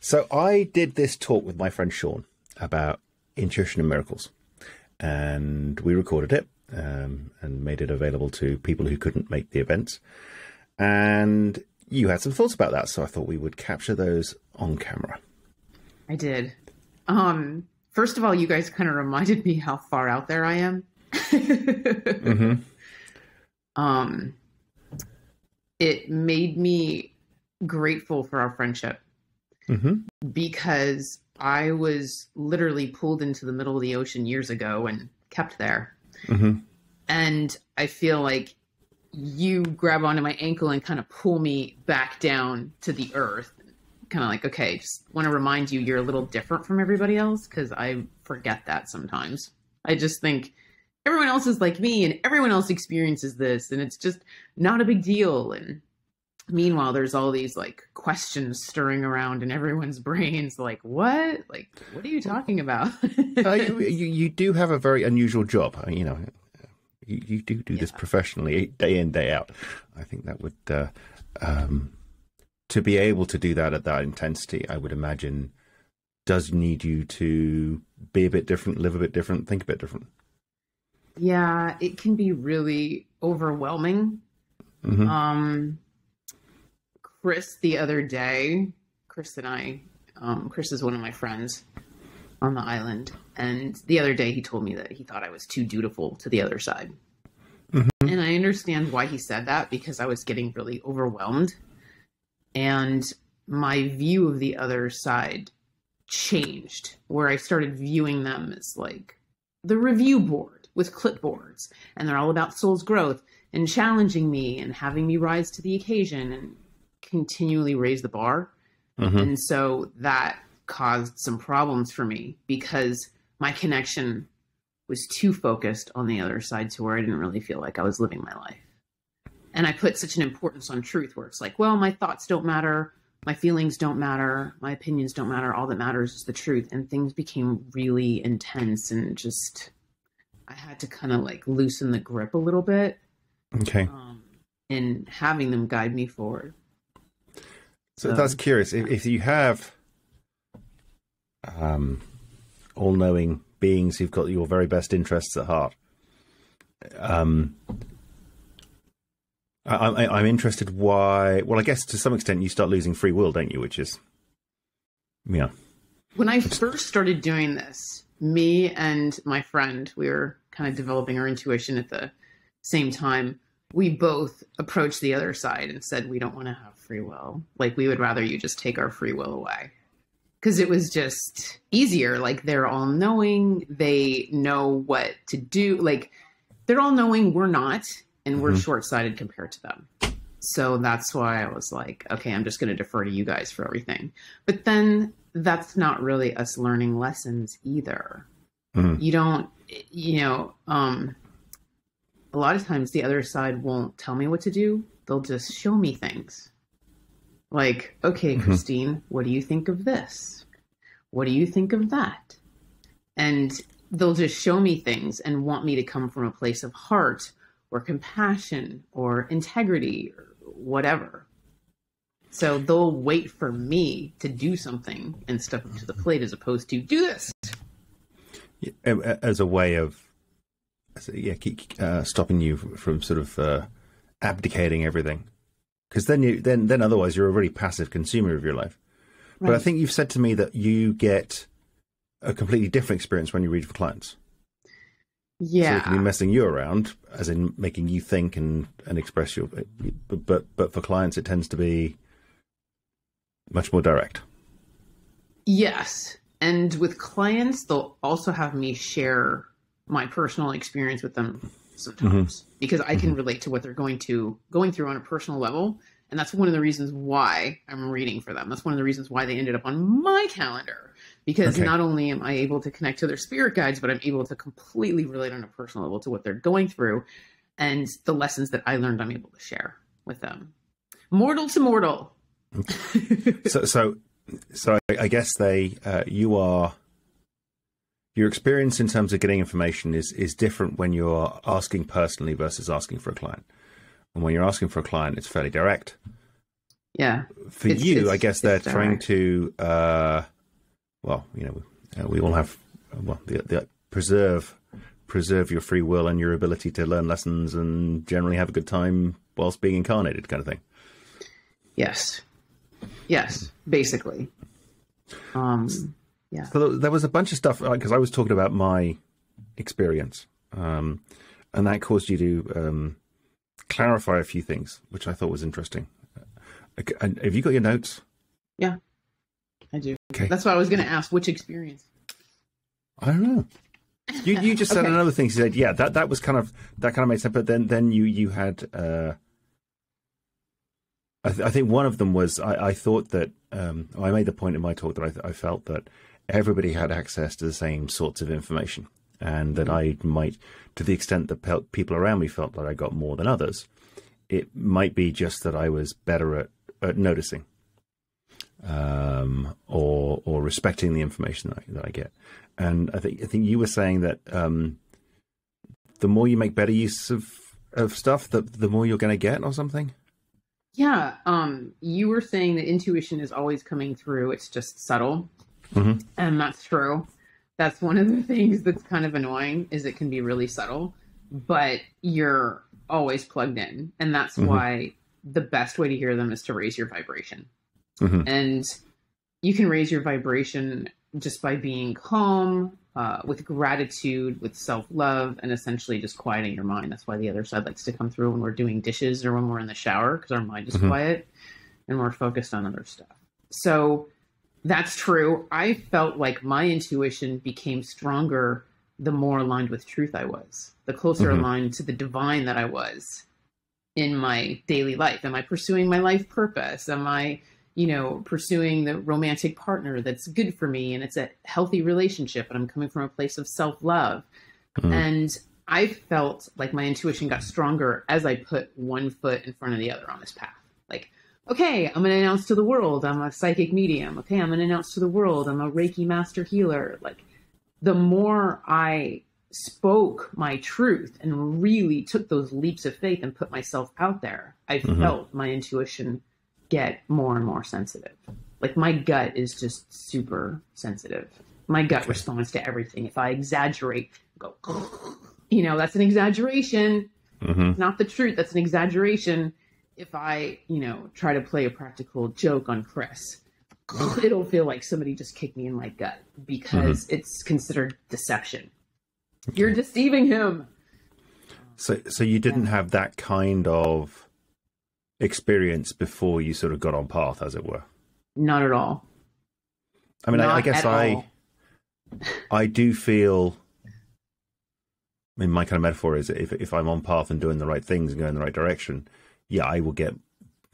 So I did this talk with my friend Sean about Intuition and Miracles, and we recorded it and made it available to people who couldn't make the event. And you had some thoughts about that, so I thought we would capture those on camera. I did. First of all, you guys kind of reminded me how far out there I am. Mm-hmm. It made me grateful for our friendship, mm-hmm. because I was literally pulled into the middle of the ocean years ago and kept there. Mm-hmm. And I feel like you grab onto my ankle and kind of pull me back down to the earth. Kind of like, okay, just want to remind you, you're a little different from everybody else, because I forget that sometimes. I just think everyone else is like me and everyone else experiences this and it's just not a big deal. And meanwhile, there's all these like questions stirring around in everyone's brains. Like, what are you talking about? You do have a very unusual job. You know, you do yeah. this professionally day in, day out. I think that would, to be able to do that at that intensity, I would imagine does need you to be a bit different, live a bit different, think a bit different. Yeah, it can be really overwhelming. Mm-hmm. Chris the other day, Chris is one of my friends on the island. And the other day he told me that he thought I was too dutiful to the other side. Mm-hmm. And I understand why he said that, because I was getting really overwhelmed. And my view of the other side changed, where I started viewing them as like the review board with clipboards, and they're all about soul's growth and challenging me and having me rise to the occasion and continually raise the bar. Mm-hmm. And so that caused some problems for me, because my connection was too focused on the other side to where I didn't really feel like I was living my life. And I put such an importance on truth, where it's like, well, my thoughts don't matter. My feelings don't matter. My opinions don't matter. All that matters is the truth. And things became really intense, and just, I had to kind of like loosen the grip a little bit. Okay. And having them guide me forward. So that's curious. If you have all-knowing beings who've got your very best interests at heart, I'm interested why, well, I guess to some extent you start losing free will, don't you? Which is, you know. When I first started doing this, me and my friend, we were kind of developing our intuition at the same time. We both approached the other side and said, we don't want to have free will. Like, we would rather you just take our free will away. Because it was just easier. Like, they're all knowing. They know what to do. Like, they're all knowing, we're not. And we're mm-hmm. short-sighted compared to them. So that's why I was like, okay, I'm just going to defer to you guys for everything. But then that's not really us learning lessons either. Mm-hmm. You don't, you know, a lot of times the other side won't tell me what to do. They'll just show me things. Like, okay, mm-hmm. Christine, what do you think of this? What do you think of that? And they'll just show me things and want me to come from a place of heart or compassion or integrity or whatever. So they'll wait for me to do something and step up to the plate, as opposed to do this. As a way of stopping you from sort of abdicating everything. Because then you then otherwise you're a really passive consumer of your life. Right. But I think you've said to me that you get a completely different experience when you read for clients. Yeah. So it can be messing you around, as in making you think and express your, but for clients, it tends to be much more direct. Yes. And with clients, they'll also have me share my personal experience with them sometimes, mm-hmm. because I can mm-hmm. relate to what they're going through on a personal level. And that's one of the reasons why I'm reading for them. That's one of the reasons why they ended up on my calendar. Because okay. not only am I able to connect to their spirit guides, but I'm able to completely relate on a personal level to what they're going through. And the lessons that I learned, I'm able to share with them. Mortal to mortal. Okay. so I guess your experience in terms of getting information is different when you're asking personally versus asking for a client. And when you're asking for a client, it's fairly direct. yeah. For you, I guess they're trying to, well, you know, we all have, well, preserve your free will and your ability to learn lessons and generally have a good time whilst being incarnated, kind of thing. Yes. Yes, basically. Yeah. So there was a bunch of stuff, because I was talking about my experience, and that caused you to clarify a few things, which I thought was interesting. And have you got your notes? Yeah, I do. Okay. That's why I was going to ask, which experience? I don't know. You just said okay. Another thing. You said, yeah, that was kind of, that kind of made sense. But then you had, I think one of them was, I thought that, I made the point in my talk that I felt that everybody had access to the same sorts of information, and that I might, to the extent that people around me felt that I got more than others, it might be just that I was better at noticing, or respecting the information that I get. And I think you were saying that the more you make better use of stuff, the more you're going to get, or something. Yeah, you were saying that intuition is always coming through. It's just subtle, and that's true. That's one of the things that's kind of annoying, is it can be really subtle, but you're always plugged in, and that's why the best way to hear them is to raise your vibration. And you can raise your vibration just by being calm, with gratitude, with self-love, and essentially just quieting your mind. That's why the other side likes to come through when we're doing dishes or when we're in the shower, because our mind is quiet and we're focused on other stuff. So that's true. I felt like my intuition became stronger the more aligned with truth I was, the closer aligned to the divine that I was in my daily life. Am I pursuing my life purpose? Am I, you know, pursuing the romantic partner that's good for me and it's a healthy relationship and I'm coming from a place of self-love? And I felt like my intuition got stronger as I put one foot in front of the other on this path. Like, okay, I'm going to announce to the world I'm a psychic medium. Okay, I'm going to announce to the world I'm a Reiki master healer. Like, the more I spoke my truth and really took those leaps of faith and put myself out there, I felt my intuition get more and more sensitive. Like, my gut is just super sensitive. My gut responds to everything. If I exaggerate, I go, you know, that's an exaggeration. It's not the truth. That's an exaggeration. If I, you know, try to play a practical joke on Chris, it'll feel like somebody just kicked me in my gut, because it's considered deception. You're deceiving him. So you didn't have that kind of experience before you sort of got on path, as it were? Not at all. I mean, I guess I do feel, I mean, my kind of metaphor is, if I'm on path and doing the right things and going in the right direction, yeah, I will get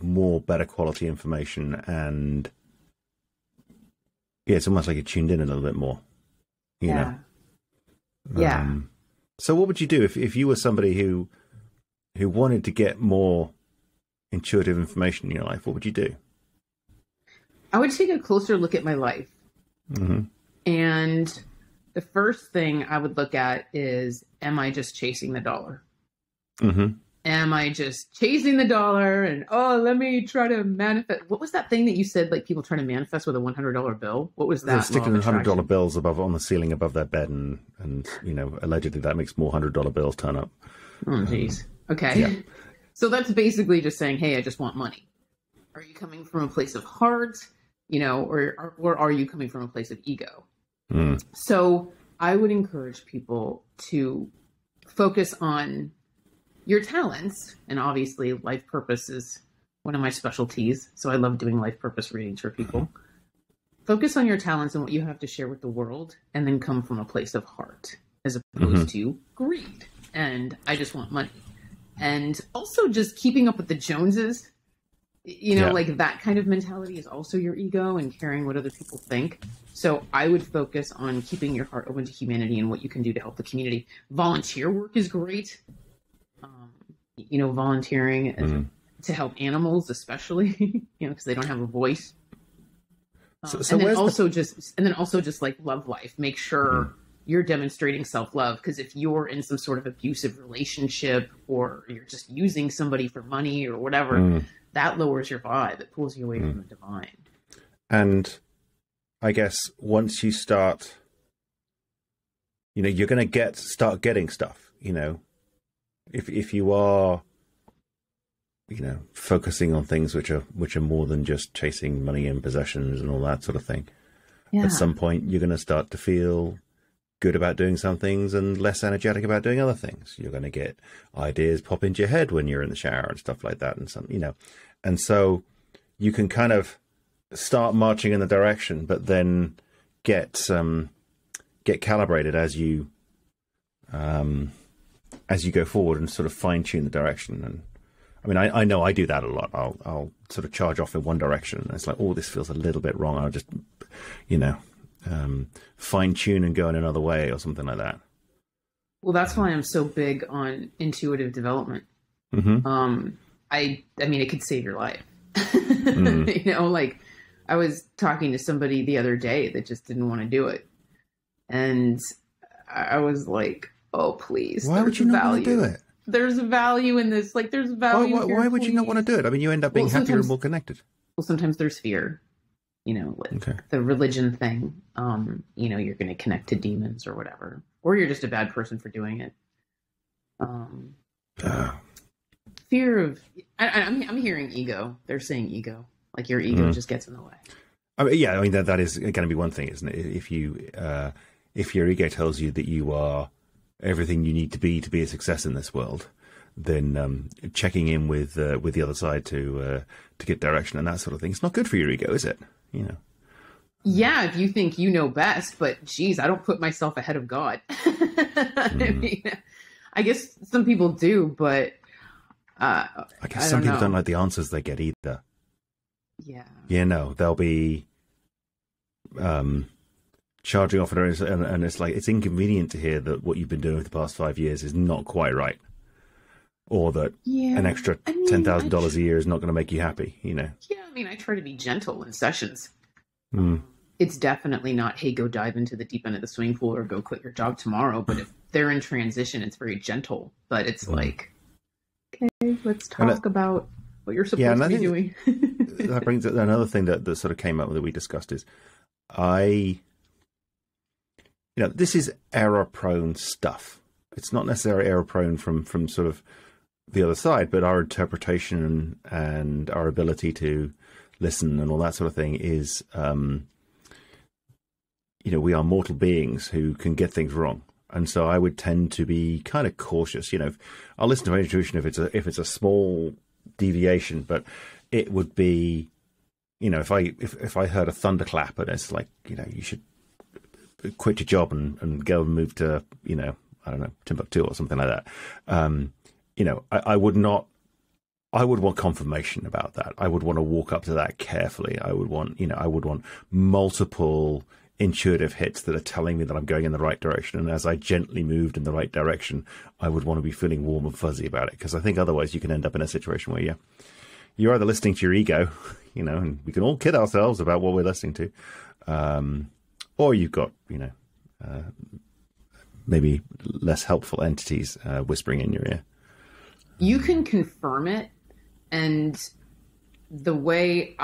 more better quality information, and yeah, it's almost like you're tuned in a little bit more, you know? Yeah. So what would you do if you were somebody who wanted to get more intuitive information in your life? What would you do? I would take a closer look at my life. And the first thing I would look at is, am I just chasing the dollar? Am I just chasing the dollar? And, oh, let me try to manifest. What was that thing that you said, like, people trying to manifest with a $100 bill? What was that? They're sticking $100 bills above, on the ceiling above their bed, and you know, allegedly that makes more $100 bills turn up. Oh, geez. Okay. Yeah. So that's basically just saying, hey, I just want money. Are you coming from a place of heart, you know, or are you coming from a place of ego? So I would encourage people to focus on your talents. And obviously life purpose is one of my specialties, so I love doing life purpose readings for people. Focus on your talents and what you have to share with the world, and then come from a place of heart, as opposed to greed and I just want money. And also just keeping up with the Joneses, you know, like that kind of mentality is also your ego and caring what other people think. So I would focus on keeping your heart open to humanity and what you can do to help the community. Volunteer work is great. You know, volunteering to help animals, especially, you know, because they don't have a voice. So and then also just like love life, make sure you're demonstrating self-love, because if you're in some sort of abusive relationship, or you're just using somebody for money or whatever, that lowers your vibe. It pulls you away from the divine. And I guess once you start, you know, you're going to start getting stuff, you know, if you are, you know, focusing on things which are more than just chasing money and possessions and all that sort of thing. Yeah. At some point, you're going to start to feel good about doing some things and less energetic about doing other things. You're going to get ideas pop into your head when you're in the shower and stuff like that, and some, you know, and so you can kind of start marching in the direction, but then get calibrated as you go forward and sort of fine tune the direction. And I mean, I know I do that a lot. I'll sort of charge off in one direction, and it's like, oh, this feels a little bit wrong. I'll just, you know, fine tune and go in another way or something like that. Well, that's why I'm so big on intuitive development. Mm-hmm. I mean, it could save your life. Mm. You know, like I was talking to somebody the other day that just didn't want to do it, and I was like, oh, please. Why would you not want to do it? There's value in this. Like, there's value. Why would you not want to do it? I mean, you end up being happier and more connected. Well, sometimes there's fear, you know, like the religion thing. You know, you're going to connect to demons or whatever, or you're just a bad person for doing it. Fear of, I'm hearing ego. They're saying ego, like your ego just gets in the way. I mean, yeah, I mean, that is going to be one thing, isn't it? If your ego tells you that you are everything you need to be a success in this world, then checking in with the other side to get direction and that sort of thing, it's not good for your ego, is it? You know. Yeah, if you think you know best, but geez, I don't put myself ahead of God. I mean, I guess some people do, but I guess some people don't like the answers they get either. Yeah. Yeah, no, they'll be charging off and it's like, it's inconvenient to hear that what you've been doing for the past 5 years is not quite right, or that an extra $10,000 a year is not going to make you happy, you know? Yeah. I mean, I try to be gentle in sessions. It's definitely not, hey, go dive into the deep end of the swimming pool or go quit your job tomorrow. But if they're in transition, it's very gentle, but it's like, okay, let's talk about what you're supposed to be doing. That brings up another thing that sort of came up that we discussed is you know, this is error-prone stuff. It's not necessarily error-prone from sort of the other side, but our interpretation and our ability to listen and all that sort of thing is, you know, we are mortal beings who can get things wrong. And so I would tend to be kind of cautious. You know, I'll listen to my intuition if it's a small deviation, but it would be, you know, if I heard a thunderclap and it's like, you know, you should quit your job and go and move to, you know, I don't know, Timbuktu or something like that. You know, I would want confirmation about that. I would want to walk up to that carefully. I would want multiple intuitive hits that are telling me that I'm going in the right direction. And as I gently moved in the right direction, I would want to be feeling warm and fuzzy about it. Because I think otherwise you can end up in a situation where you're either listening to your ego, you know, and we can all kid ourselves about what we're listening to. Or you've got, you know, maybe less helpful entities whispering in your ear. You can confirm it. And the way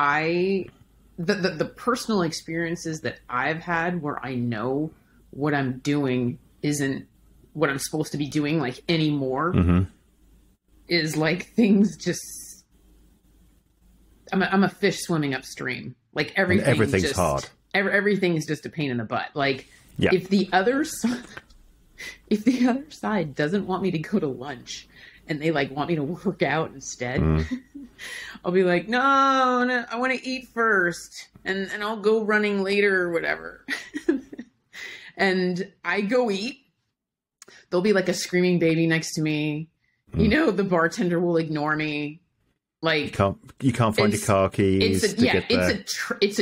the personal experiences that I've had where I know what I'm doing isn't what I'm supposed to be doing, like, anymore, is like things just, I'm a fish swimming upstream. Like everything's just hard. Everything is just a pain in the butt. Like, if the other side doesn't want me to go to lunch and they like want me to work out instead, I'll be like, no, I want to eat first and I'll go running later or whatever. And I go eat. There'll be like a screaming baby next to me. You know, the bartender will ignore me. Like, you can't find your car keys. It's a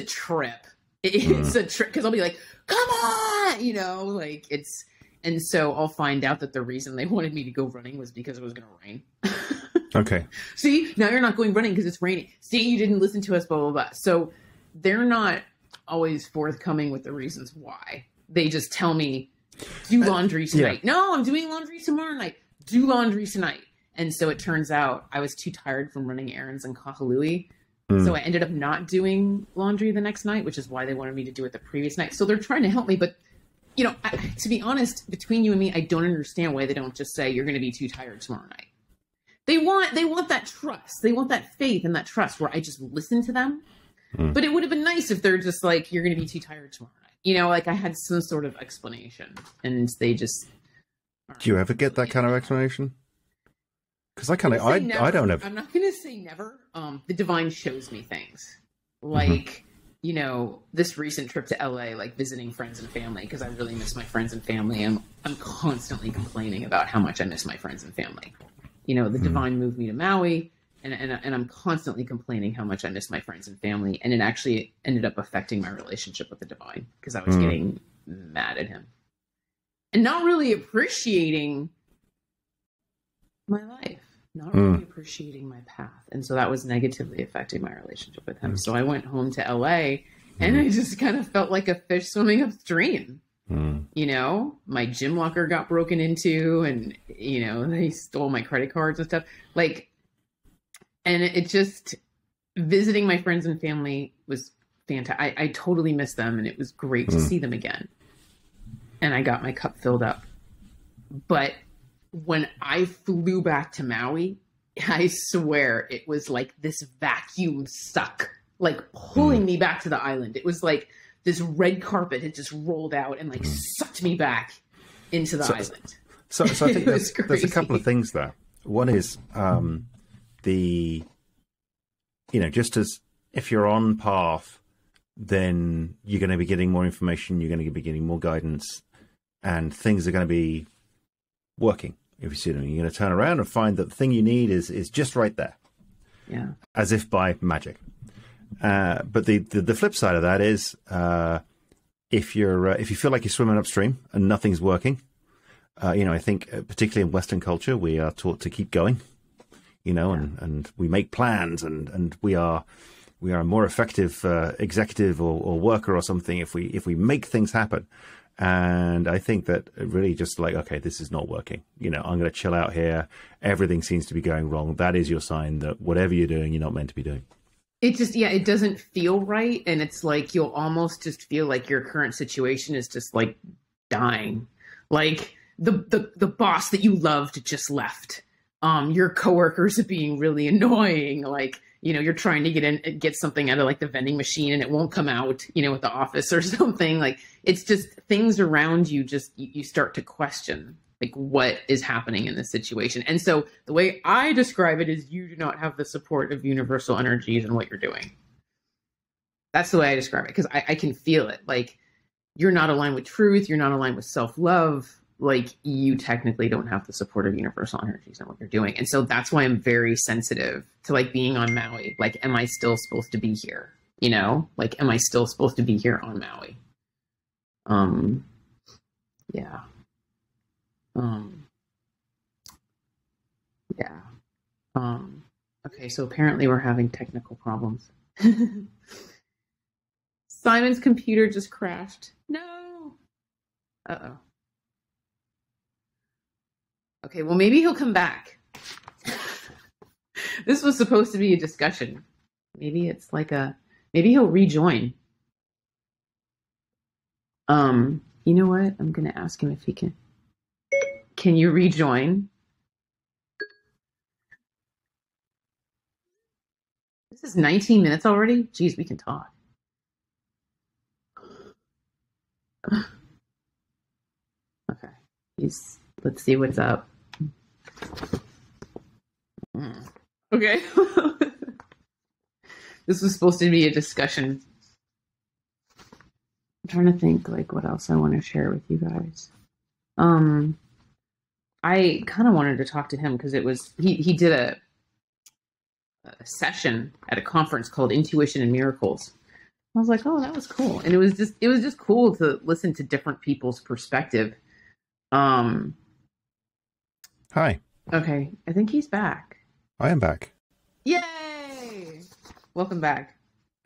trip. It's a trick, because I'll be like, come on, you know, like it's, and so I'll find out that the reason they wanted me to go running was because it was going to rain. Okay. See, now you're not going running because it's raining. See, you didn't listen to us, blah, blah, blah. So they're not always forthcoming with the reasons why. They just tell me, do laundry tonight. No, I'm doing laundry tomorrow night. Do laundry tonight. And so it turns out I was too tired from running errands in Kahului. So I ended up not doing laundry the next night, which is why they wanted me to do it the previous night. So they're trying to help me. But, you know, to be honest, between you and me, I don't understand why they don't just say you're going to be too tired tomorrow night. They want that trust. They want that faith and that trust where I just listen to them. But it would have been nice if they're just like, you're going to be too tired tomorrow night. You know, like I had some sort of explanation and they just. Do you ever get that kind of explanation? Because I don't have. I'm not going to say never. The divine shows me things like, you know, this recent trip to LA, like visiting friends and family, because I really miss my friends and family. I'm constantly complaining about how much I miss my friends and family. You know, the divine moved me to Maui and I'm constantly complaining how much I miss my friends and family. And it actually ended up affecting my relationship with the divine because I was getting mad at him and not really appreciating my life. Not really appreciating my path. And so that was negatively affecting my relationship with him. So I went home to LA and I just kind of felt like a fish swimming upstream. You know, my gym locker got broken into and, you know, they stole my credit cards and stuff. Like, and it just, visiting my friends and family was fantastic. I totally missed them and it was great to see them again. And I got my cup filled up. But when I flew back to Maui, I swear it was like this vacuum suck, like pulling me back to the island. It was like this red carpet had just rolled out and like sucked me back into the island. So I think there's a couple of things there. One is you know, just as if you're on path, then you're going to be getting more information, you're going to be getting more guidance, and things are going to be working. If you see them, you're going to turn around and find that the thing you need is just right there. Yeah. As if by magic. But the flip side of that is, if you feel like you're swimming upstream and nothing's working, you know, I think particularly in Western culture, we are taught to keep going, you know, and we make plans and we are a more effective, executive or worker or something if we make things happen. And I think that really just like, okay, this is not working. You know, I'm going to chill out here. Everything seems to be going wrong. That is your sign that whatever you're doing, you're not meant to be doing. It just, yeah, it doesn't feel right. And it's like, you'll almost just feel like your current situation is just like dying. Like the boss that you loved just left. Your coworkers are being really annoying. Like, you know, you're trying to get something out of like the vending machine and it won't come out, you know, at the office or something. Like it's just things around you, just you start to question like what is happening in this situation. And so the way I describe it is you do not have the support of universal energies in what you're doing. That's the way I describe it, because I can feel it. Like you're not aligned with truth. You're not aligned with self-love. Like you technically don't have the support of universal energies on what you're doing. And so that's why I'm very sensitive to like being on Maui. Like, am I still supposed to be here? You know, like, am I still supposed to be here on Maui? Yeah. Yeah. Okay. So apparently we're having technical problems. Simon's computer just crashed. No. Uh-oh. Okay, well, maybe he'll come back. This was supposed to be a discussion. Maybe it's like maybe he'll rejoin. You know what? I'm going to ask him if he can. Can you rejoin? This is 19 minutes already? Jeez, we can talk. Okay. Let's see what's up. Okay. This was supposed to be a discussion. I'm trying to think like what else I want to share with you guys. I kind of wanted to talk to him because it was he did a session at a conference called Intuition and Miracles. I was like, oh, that was cool. And it was just cool to listen to different people's perspective. Hi. Okay. I think he's back. I am back. Yay! Welcome back.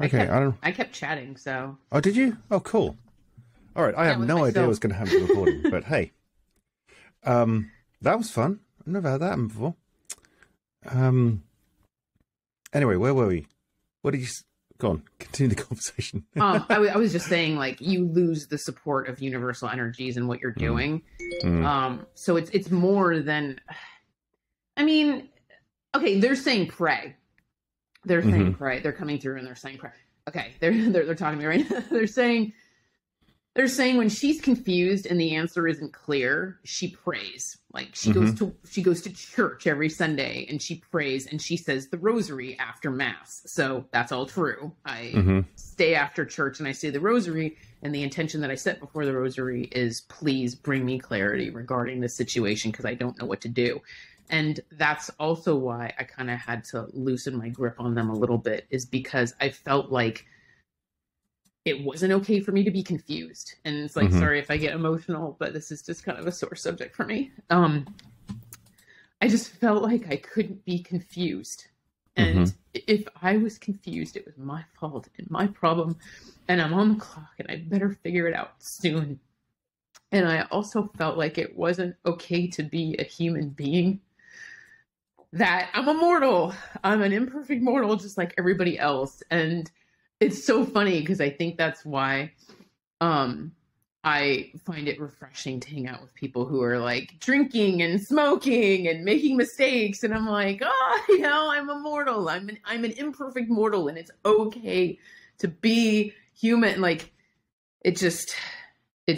Okay. I kept chatting, so. Oh, did you? Oh, cool. All right. I have no idea what's going to happen to recording, but hey, that was fun. I've never had that before. Anyway, where were we? What did you... Go on, continue the conversation. I was just saying, like, you lose the support of universal energies in what you're doing. Mm. So it's more than... I mean, okay, they're saying pray. They're saying pray. They're coming through and they're saying pray. Okay, they're talking to me right now. They're saying when she's confused and the answer isn't clear, she prays. Like she goes to church every Sunday and she prays and she says the rosary after mass. So that's all true. I stay after church and I say the rosary, and the intention that I set before the rosary is, please bring me clarity regarding this situation because I don't know what to do. And that's also why I kind of had to loosen my grip on them a little bit, is because I felt like it wasn't okay for me to be confused. And it's like, sorry if I get emotional, but this is just kind of a sore subject for me. I just felt like I couldn't be confused. And if I was confused, it was my fault and my problem. And I'm on the clock and I better figure it out soon. And I also felt like it wasn't okay to be a human being. That I'm a mortal. I'm an imperfect mortal just like everybody else. And it's so funny because I think that's why I find it refreshing to hang out with people who are like drinking and smoking and making mistakes. And I'm like, oh, you know, I'm a mortal. I'm an imperfect mortal, and it's okay to be human. Like, it's just a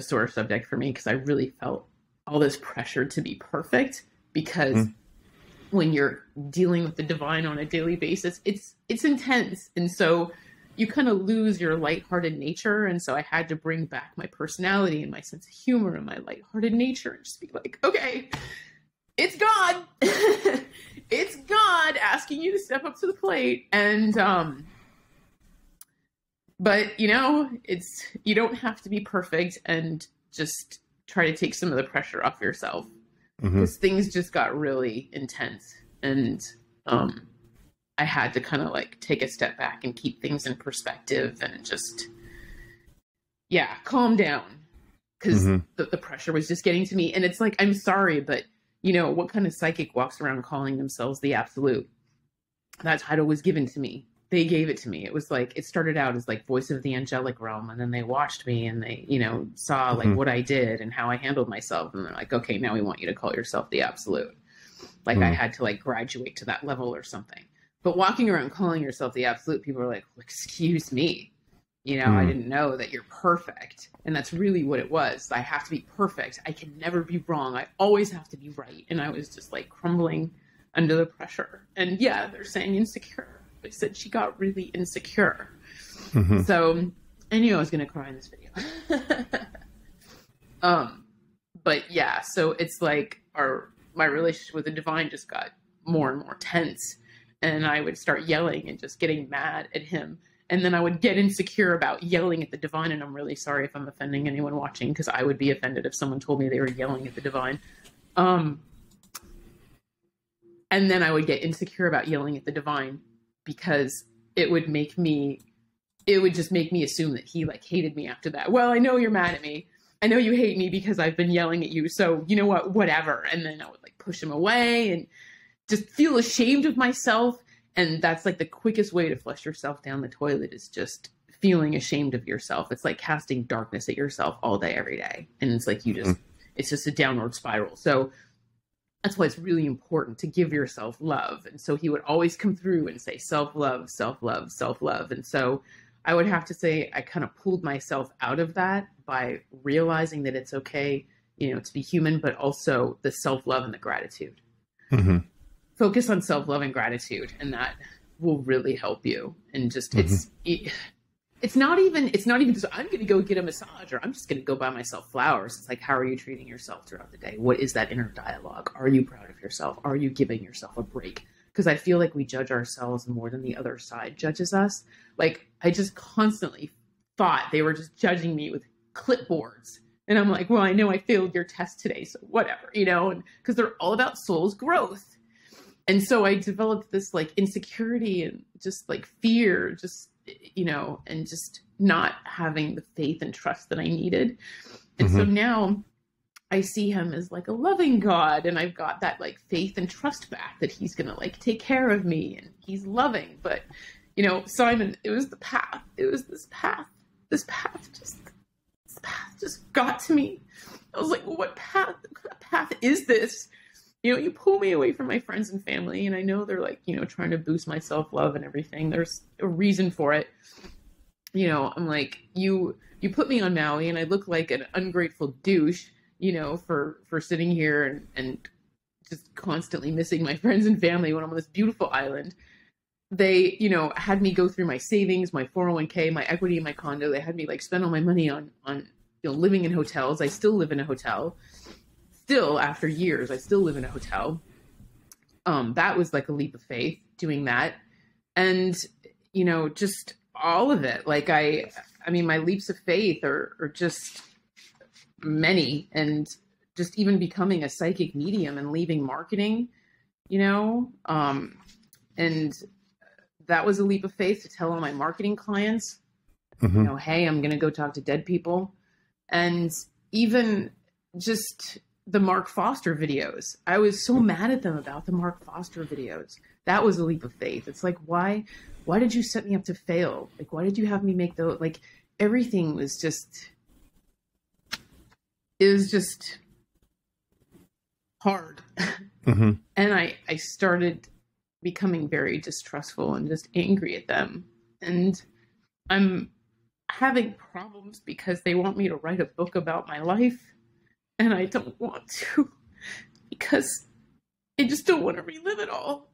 sore subject for me because I really felt all this pressure to be perfect, because when you're dealing with the divine on a daily basis, it's intense. And so you kind of lose your lighthearted nature. And so I had to bring back my personality and my sense of humor and my lighthearted nature and just be like, okay, it's God. It's God asking you to step up to the plate. And, but you know, you don't have to be perfect, and just try to take some of the pressure off yourself. Because things just got really intense, and I had to kind of like take a step back and keep things in perspective and just, yeah, calm down, because the pressure was just getting to me. And it's like, I'm sorry, but you know, what kind of psychic walks around calling themselves the Absolute? That title was given to me. They gave it to me. It was like, it started out as like Voice of the Angelic Realm. And then they watched me and they, you know, saw like what I did and how I handled myself. And they're like, okay, now we want you to call yourself the Absolute. Like I had to like graduate to that level or something. But walking around calling yourself the Absolute, people are like, well, excuse me. You know, I didn't know that you're perfect. And that's really what it was. I have to be perfect. I can never be wrong. I always have to be right. And I was just like crumbling under the pressure. And yeah, they're saying insecure. I said she got really insecure. So I knew I was going to cry in this video. But yeah, so it's like my relationship with the divine just got more and more tense. And I would start yelling and just getting mad at him. And then I would get insecure about yelling at the divine. And I'm really sorry if I'm offending anyone watching, because I would be offended if someone told me they were yelling at the divine. And then I would get insecure about yelling at the divine, because it would just make me assume that he like hated me after that. Well, I know you're mad at me. I know you hate me because I've been yelling at you. So you know what, whatever. And then I would like push him away and just feel ashamed of myself. And that's like the quickest way to flush yourself down the toilet, is just feeling ashamed of yourself. It's like casting darkness at yourself all day, every day. And it's like, it's just a downward spiral. So that's why it's really important to give yourself love. And so he would always come through and say, self-love, self-love, self-love. And so I would have to say, I kind of pulled myself out of that by realizing that it's okay, you know, to be human, but also the self-love and the gratitude. Focus on self-love and gratitude, and that will really help you. And just, it's not even just, I'm going to go get a massage, or I'm just going to go buy myself flowers. It's like, how are you treating yourself throughout the day? What is that inner dialogue? Are you proud of yourself? Are you giving yourself a break? Because I feel like we judge ourselves more than the other side judges us. Like, I just constantly thought they were just judging me with clipboards. And I'm like, well, I know I failed your test today, so whatever, you know, and because they're all about soul's growth. And so I developed this like insecurity and just like fear, just, you know, and just not having the faith and trust that I needed. And so now I see him as like a loving God, and I've got that like faith and trust back that he's going to like take care of me, and he's loving. But, you know, Simon, it was the path. It was this path. This path just got to me. I was like, well, what path is this? You know, you pull me away from my friends and family, and I know they're like, you know, trying to boost my self-love and everything. There's a reason for it. You know, I'm like, you put me on Maui and I look like an ungrateful douche, you know, for sitting here and just constantly missing my friends and family when I'm on this beautiful island. They, you know, had me go through my savings, my 401k, my equity, my condo. They had me like spend all my money on, you know, living in hotels. I still live in a hotel. Still, after years, I still live in a hotel. That was like a leap of faith doing that. And, you know, just all of it. Like I mean, my leaps of faith are just many, and just even becoming a psychic medium and leaving marketing, you know, and that was a leap of faith to tell all my marketing clients, you know, hey, I'm going to go talk to dead people. And even just the Mark Foster videos. I was so mad at them about the Mark Foster videos. That was a leap of faith. It's like, why did you set me up to fail? Like, why did you have me make those? Like, everything was just, it was just hard. And I started becoming very distrustful and just angry at them. And I'm having problems because they want me to write a book about my life, and I don't want to, because I just don't want to relive it all.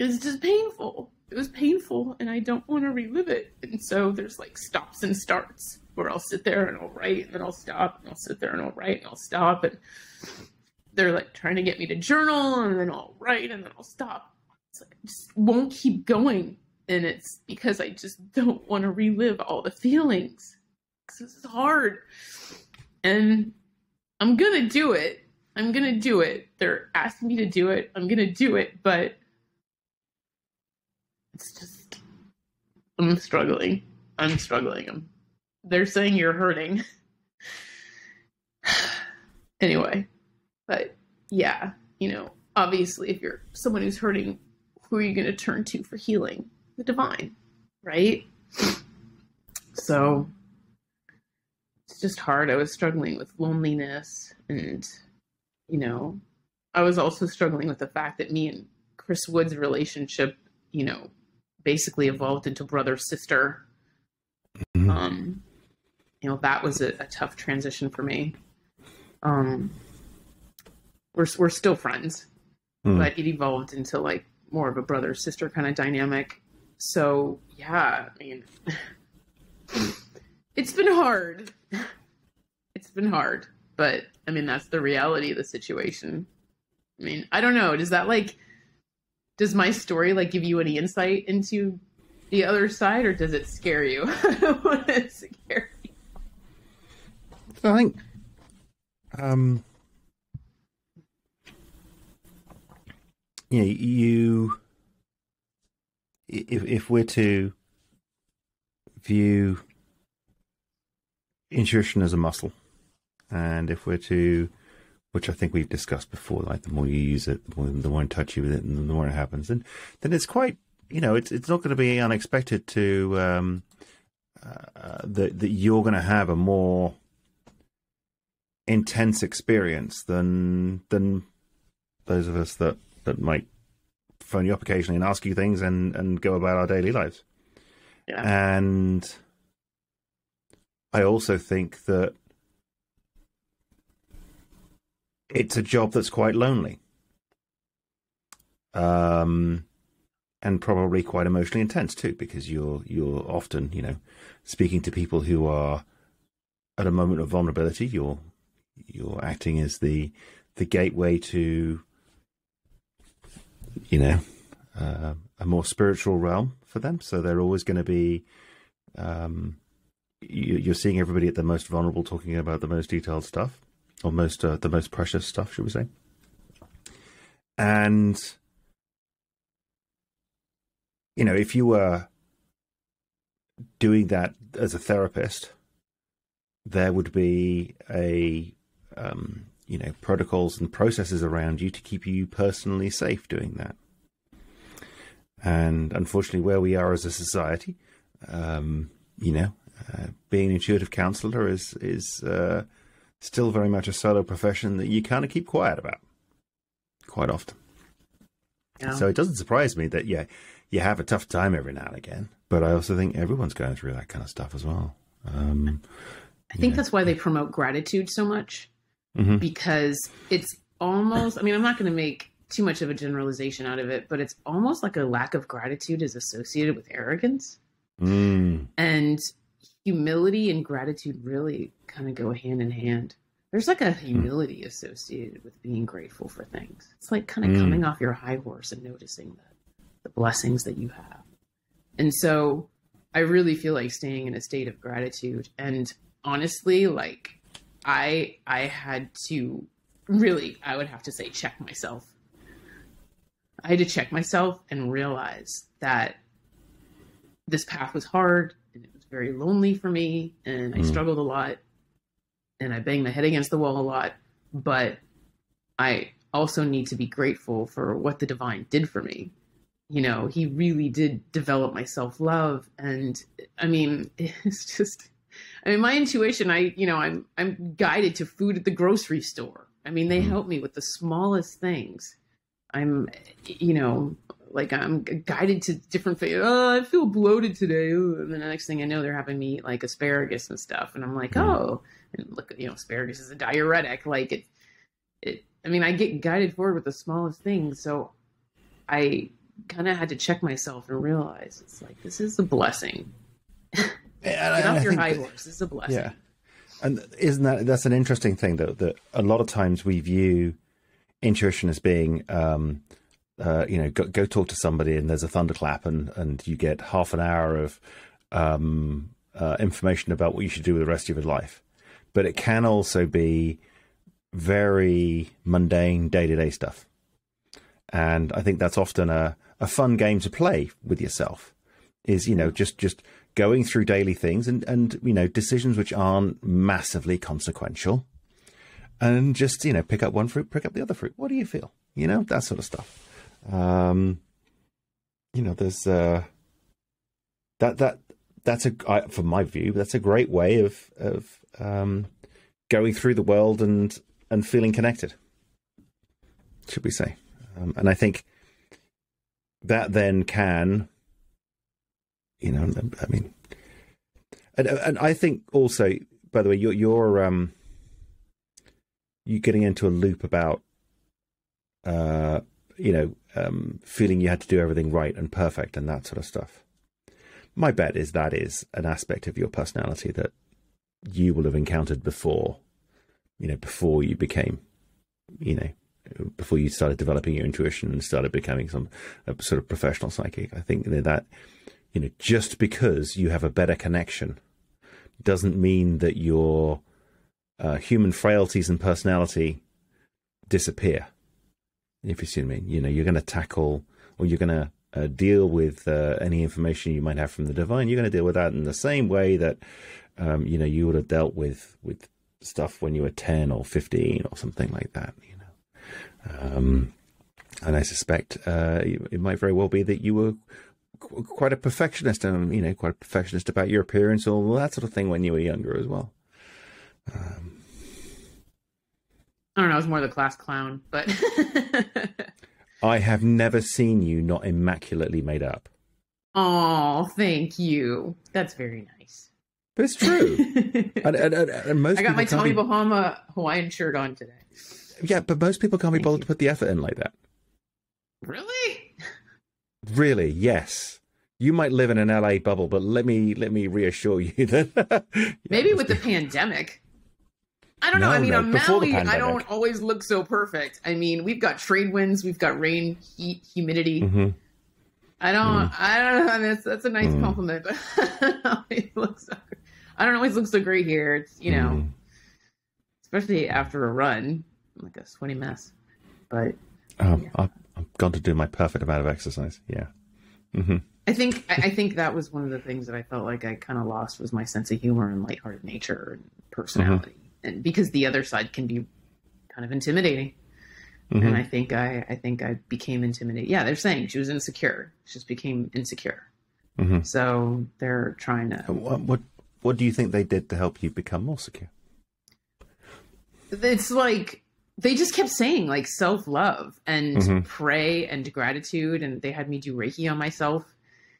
It's just painful. It was painful, and I don't want to relive it. And so there's like stops and starts where I'll sit there and I'll write, and then I'll stop, and I'll sit there and I'll write, and I'll stop. And they're like trying to get me to journal, and then I'll write, and then I'll stop. It's like, I just won't keep going. And it's because I just don't want to relive all the feelings, because it's hard. And I'm going to do it. I'm going to do it. They're asking me to do it. I'm going to do it. But it's just, I'm struggling. I'm struggling. They're saying you're hurting. Anyway, but yeah, you know, obviously if you're someone who's hurting, who are you going to turn to for healing? The divine, right? So it's just hard. I was struggling with loneliness, and, you know, I was also struggling with the fact that me and Chris Wood's relationship, you know, basically evolved into brother-sister. You know, that was a tough transition for me. We're still friends, but it evolved into like more of a brother-sister kind of dynamic. So yeah, I mean, it's been hard. It's been hard, but I mean, that's the reality of the situation. I mean, I don't know. Does that like, does my story like give you any insight into the other side, or does it scare you? I don't want it to scare you. I think, yeah, you, if we're to view intuition as a muscle, and if we're to, which I think we've discussed before, like the more you use it, the more in touch you with it, and the more it happens, and then it's quite, you know, it's not going to be unexpected to that you're going to have a more intense experience than those of us that might phone you up occasionally and ask you things and go about our daily lives. Yeah. And I also think that it's a job that's quite lonely, and probably quite emotionally intense too, because you're often, you know, speaking to people who are at a moment of vulnerability. You're acting as the gateway to, you know, a more spiritual realm for them. So they're always going to be, you're seeing everybody at the most vulnerable, talking about the most detailed stuff, or most, the most precious stuff, should we say. And, you know, if you were doing that as a therapist, there would be a, you know, protocols and processes around you to keep you personally safe doing that. And unfortunately, where we are as a society, you know, being an intuitive counselor is still very much a solo profession that you kind of keep quiet about quite often. Yeah. So it doesn't surprise me that, yeah, you have a tough time every now and again, but I also think everyone's going through that kind of stuff as well. I think that's why they promote gratitude so much, mm-hmm. because it's almost, I mean, I'm not going to make too much of a generalization out of it, but it's almost like a lack of gratitude is associated with arrogance. Mm. And humility and gratitude really kind of go hand in hand. There's like a humility associated with being grateful for things. It's like kind of coming off your high horse and noticing the blessings that you have. And so I really feel like staying in a state of gratitude. And honestly, like I had to really, I would have to say, check myself. I had to check myself and realize that this path was hard and it was very lonely for me. And I struggled a lot and I banged my head against the wall a lot, but I also need to be grateful for what the divine did for me. You know, he really did develop my self-love. And I mean, it's just, I mean, my intuition, I'm guided to food at the grocery store. I mean, they help me with the smallest things. I'm, you know, like I'm guided to different things. Oh, I feel bloated today. Ooh. And then the next thing I know, they're having me eat like asparagus and stuff. And I'm like, oh, and look, you know, asparagus is a diuretic. Like it, I mean, I get guided forward with the smallest things. So I kind of had to check myself and realize it's like, this is a blessing. Get off your high horse. This is a blessing. Yeah. And isn't that's an interesting thing though, that a lot of times we view intuition as being, you know, go talk to somebody and there's a thunderclap and you get half an hour of information about what you should do with the rest of your life. But it can also be very mundane day-to-day stuff. And I think that's often a fun game to play with yourself is, you know, just going through daily things and, you know, decisions which aren't massively consequential. And just, you know, pick up one fruit, pick up the other fruit. What do you feel? You know, that sort of stuff. You know, there's that's from my view, that's a great way of going through the world and feeling connected, should we say? And I think that then can, you know, I mean, and I think also, by the way, you're getting into a loop about, you know, feeling you had to do everything right and perfect and that sort of stuff. My bet is that is an aspect of your personality that you will have encountered before, you know, before you became, you know, before you started developing your intuition and started becoming a sort of professional psychic. I think that, you know, just because you have a better connection doesn't mean that you're, human frailties and personality disappear. If you see what I mean, you know, you're going to tackle or you're going to deal with any information you might have from the divine. You're going to deal with that in the same way that, you know, you would have dealt with stuff when you were 10 or 15 or something like that, you know. And I suspect it might very well be that you were quite a perfectionist and, you know, quite a perfectionist about your appearance or all that sort of thing when you were younger as well. I don't know, I was more the class clown, but I have never seen you not immaculately made up. Oh, thank you. That's very nice. But it's true. and most I got my Tommy Bahama Hawaiian shirt on today. Yeah, but most people can't be bothered to put the effort in like that. Really? Really, yes. You might live in an LA bubble, but let me reassure you that maybe with the pandemic. I don't know. I mean, on Maui, I don't always look so perfect. I mean, we've got trade winds, we've got rain, heat, humidity. Mm-hmm. I don't know. I mean, that's a nice compliment, but I don't always look so great here. It's, you know, especially after a run, I'm like a sweaty mess. But yeah. I've gone to do my perfect amount of exercise. Yeah. Mm-hmm. I think that was one of the things that I felt like I kind of lost was my sense of humor and lighthearted nature and personality. Mm-hmm. And because the other side can be kind of intimidating. Mm-hmm. And I think I became intimidated. Yeah, they're saying she was insecure. She just became insecure. Mm-hmm. So they're trying to. What do you think they did to help you become more secure? It's like they just kept saying like self-love and mm-hmm. pray and gratitude, and they had me do Reiki on myself.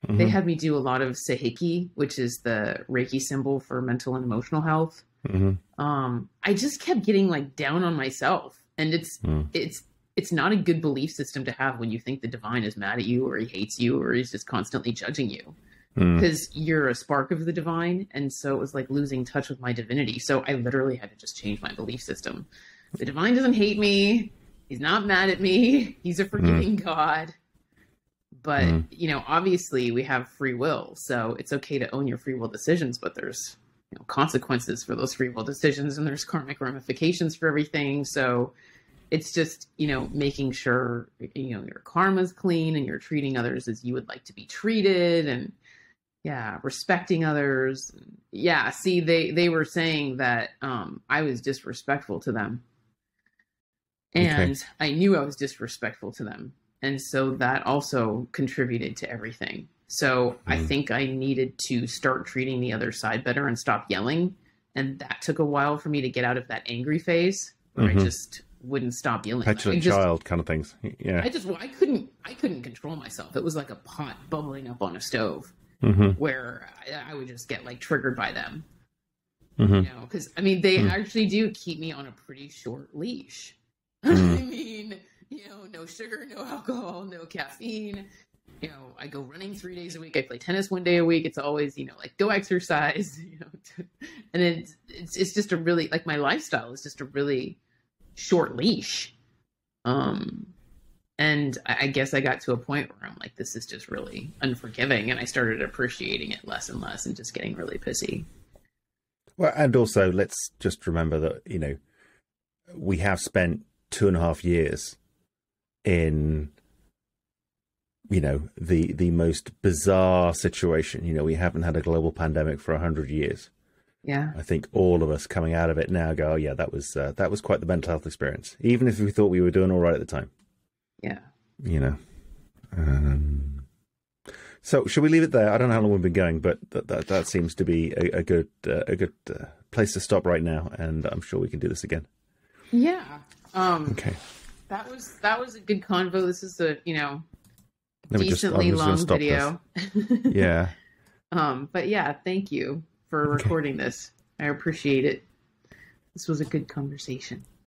Mm-hmm. They had me do a lot of Sahiki, which is the Reiki symbol for mental and emotional health. Mm-hmm. I just kept getting like down on myself, and it's not a good belief system to have when you think the divine is mad at you or he hates you or he's just constantly judging you, because you're a spark of the divine. And so it was like losing touch with my divinity. So I literally had to just change my belief system. The divine doesn't hate me. He's not mad at me. He's a forgiving God. But, you know, obviously we have free will, so it's okay to own your free will decisions, but there's, you know, consequences for those free will decisions, and there's karmic ramifications for everything. So it's just, you know, making sure, you know, your karma's clean and you're treating others as you would like to be treated, and yeah, respecting others. Yeah. See, they were saying that, I was disrespectful to them, and okay. I knew I was disrespectful to them. And so that also contributed to everything. So I think I needed to start treating the other side better and stop yelling. And that took a while for me to get out of that angry phase where I just wouldn't stop yelling. Petulant child kind of things. Yeah. I couldn't control myself. It was like a pot bubbling up on a stove. Mm-hmm. Where I would just get like triggered by them, you know, because I mean, they actually do keep me on a pretty short leash. I mean, you know, no sugar, no alcohol, no caffeine. You know, I go running 3 days a week. I play tennis 1 day a week. It's always, you know, like go exercise, you know, and it's just a really, like my lifestyle is just a really short leash. And I guess I got to a point where I'm like, this is just really unforgiving. And I started appreciating it less and less and just getting really pissy. Well, and also let's just remember that, you know, we have spent 2.5 years in, you know, the most bizarre situation. You know, we haven't had a global pandemic for 100 years. Yeah. I think all of us coming out of it now go, oh yeah, that was quite the mental health experience. Even if we thought we were doing all right at the time. Yeah. You know, so should we leave it there? I don't know how long we've been going, but that seems to be a good place to stop right now. And I'm sure we can do this again. Yeah. Okay. That was a good convo. This is a, you know, decently long video. Yeah. But yeah, thank you for recording this. I appreciate it. This was a good conversation.